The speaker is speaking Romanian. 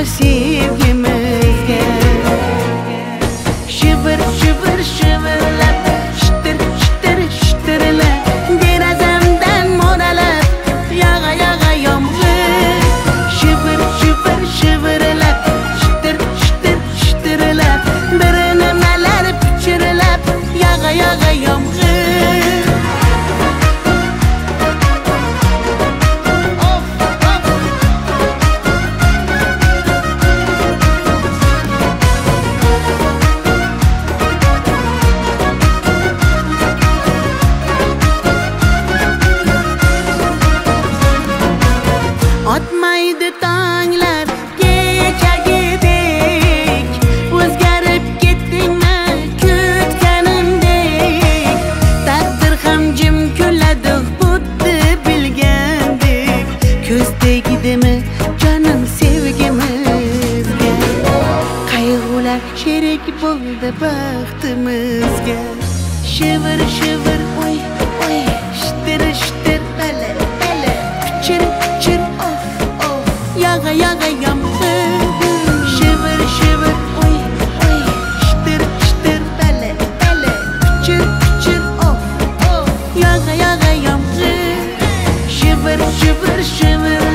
nasibime gel. Şıvır şıvır şıvırlap, çıtır çıtır çıtırlap, denizemden moralap, yağa yağa yağmur. Şıvır şıvır şıvırlap, çıtır çıtır çıtırlap, derenemeler püçürlap, yağa yağa yağmur. Atmaydı tanglar, geçe gidik. Uzgarıp gittin mi, kütkenim dik. Takdir hamcim küledik, buddi bilgendik. Közde gidimi, canım sevgimizge. Kayğular şerik buldu baxtımızge. Şivir şivir, oy oy, şitir şitir, bele bele, piçir piçir. Yağa yağa yağmur. Şivir şivir, oy oy, çıtır çıtır, bele bele, püçür püçür, of of, yağa yağa yağmur. Şivir şivir şivir.